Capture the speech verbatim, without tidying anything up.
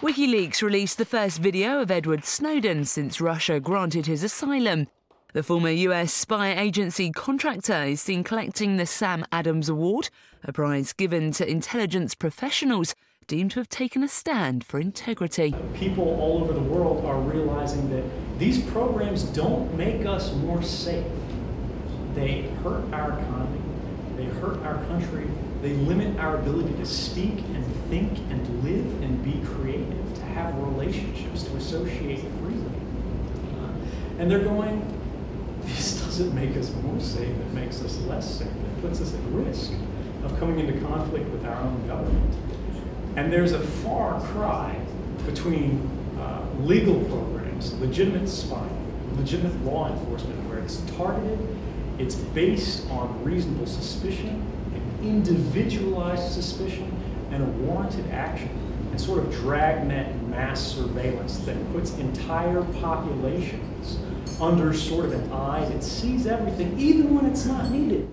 WikiLeaks released the first video of Edward Snowden since Russia granted his asylum. The former U S spy agency contractor is seen collecting the Sam Adams Award, a prize given to intelligence professionals deemed to have taken a stand for integrity. People all over the world are realizing that these programs don't make us more safe. They hurt our economy, they hurt our country, they limit our ability to speak and think and live and be creative, to have relationships, to associate freely. And they're going, this doesn't make us more safe, it makes us less safe. It puts us at risk of coming into conflict with our own government. And there's a far cry between uh, legal programs, legitimate spying, legitimate law enforcement, where it's targeted, it's based on reasonable suspicion, an individualized suspicion, and a warranted action, and sort of dragnet mass surveillance that puts entire populations under sort of an eye that sees everything, even when it's not needed.